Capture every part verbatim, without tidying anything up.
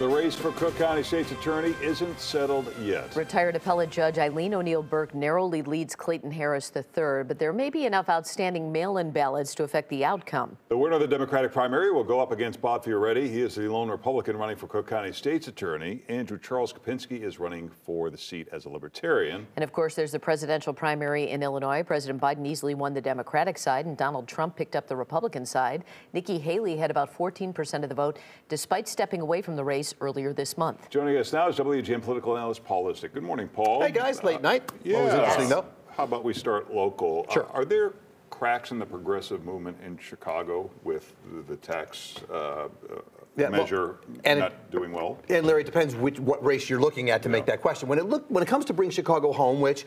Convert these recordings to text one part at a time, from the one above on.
The race for Cook County State's Attorney isn't settled yet. Retired appellate judge Eileen O'Neill Burke narrowly leads Clayton Harris the third, but there may be enough outstanding mail-in ballots to affect the outcome. The winner of the Democratic primary will go up against Bob Fioretti. He is the lone Republican running for Cook County State's Attorney. Andrew Charles Kopinski is running for the seat as a Libertarian. And of course, there's the presidential primary in Illinois. President Biden easily won the Democratic side, and Donald Trump picked up the Republican side. Nikki Haley had about fourteen percent of the vote, despite stepping away from the race earlier this month. Joining us now is W G N political analyst Paul Lisnek. Good morning, Paul. Hey, guys. Late uh, night. Yeah. Always interesting, though. How about we start local? Sure. Uh, are there cracks in the progressive movement in Chicago with the tax uh, yeah, measure well, and not it, doing well? And, Larry, it depends which, what race you're looking at to yeah. make that question. When it, look, when it comes to bring Chicago home, which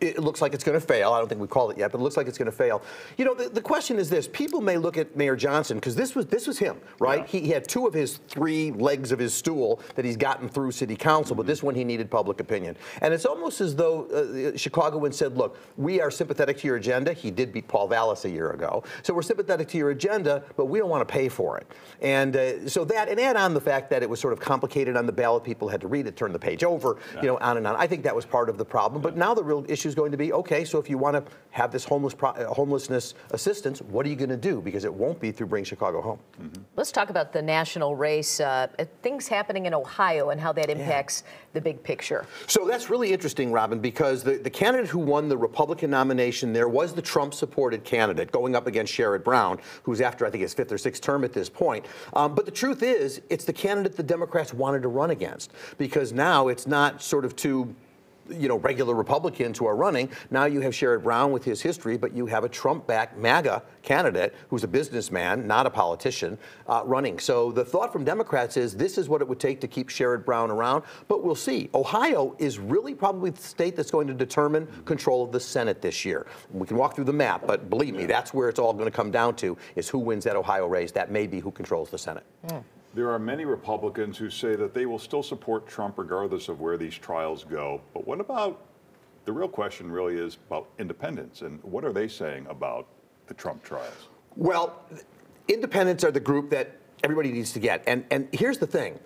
it looks like it's going to fail. I don't think we called it yet, but it looks like it's going to fail. You know, the, the question is this. People may look at Mayor Johnson, because this was this was him, right? Yeah. He, he had two of his three legs of his stool that he's gotten through city council, mm-hmm. but this one he needed public opinion. And it's almost as though uh, Chicagoans said, look, we are sympathetic to your agenda. He did beat Paul Vallis a year ago. So we're sympathetic to your agenda, but we don't want to pay for it. And uh, so that, and add on the fact that it was sort of complicated on the ballot. People had to read it, turn the page over, yeah. you know, on and on. I think that was part of the problem. Yeah. But now the real issue is going to be, okay, so if you want to have this homeless pro homelessness assistance, what are you going to do? Because it won't be through Bring Chicago Home. Mm-hmm. Let's talk about the national race, uh, things happening in Ohio and how that impacts yeah. the big picture. So that's really interesting, Robin, because the, the candidate who won the Republican nomination there was the Trump-supported candidate going up against Sherrod Brown, who's after, I think, his fifth or sixth term at this point. Um, but the truth is, it's the candidate the Democrats wanted to run against, because now it's not sort of too... you know, regular Republicans who are running. Now you have Sherrod Brown with his history, but you have a Trump-backed MAGA candidate who's a businessman, not a politician, uh, running. So the thought from Democrats is this is what it would take to keep Sherrod Brown around, but we'll see. Ohio is really probably the state that's going to determine control of the Senate this year. We can walk through the map, but believe me, that's where it's all going to come down to, is who wins that Ohio race. That may be who controls the Senate. Yeah. There are many Republicans who say that they will still support Trump regardless of where these trials go. But what about, the real question really is about independents, and what are they saying about the Trump trials? Well, independents are the group that everybody needs to get. And, and here's the thing.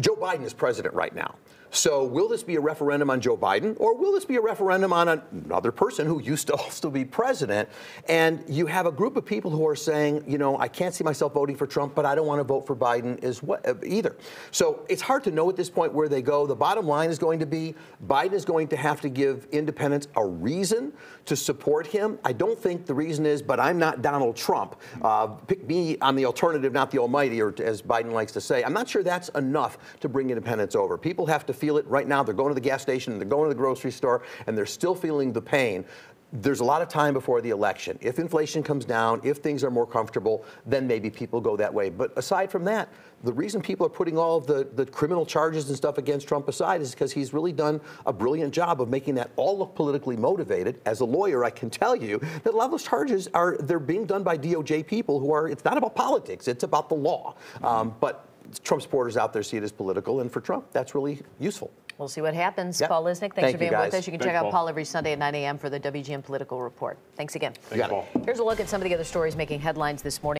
Joe Biden is president right now. So will this be a referendum on Joe Biden, or will this be a referendum on another person who used to also be president? And you have a group of people who are saying, you know, I can't see myself voting for Trump, but I don't want to vote for Biden as well, either. So it's hard to know at this point where they go. The bottom line is going to be Biden is going to have to give independents a reason to support him. I don't think the reason is, but I'm not Donald Trump. Uh, pick me, I'm the alternative, not the almighty, or as Biden likes to say. I'm not sure that's enough to bring independents over. People have to feel it right now. They're going to the gas station, they're going to the grocery store, and they're still feeling the pain. There's a lot of time before the election. If inflation comes down, if things are more comfortable, then maybe people go that way. But aside from that, the reason people are putting all of the, the criminal charges and stuff against Trump aside is because he's really done a brilliant job of making that all look politically motivated. As a lawyer, I can tell you that a lot of those charges are, they're being done by D O J people who are, it's not about politics, it's about the law. Mm-hmm. um, but Trump supporters out there see it as political, and for Trump, that's really useful. We'll see what happens. Yep. Paul Lisnek, thanks Thank for being with us. You can Thanks, check out Paul. Paul every Sunday at nine A M for the W G N Political Report. Thanks again. Thanks, Here's Paul. a look at some of the other stories making headlines this morning.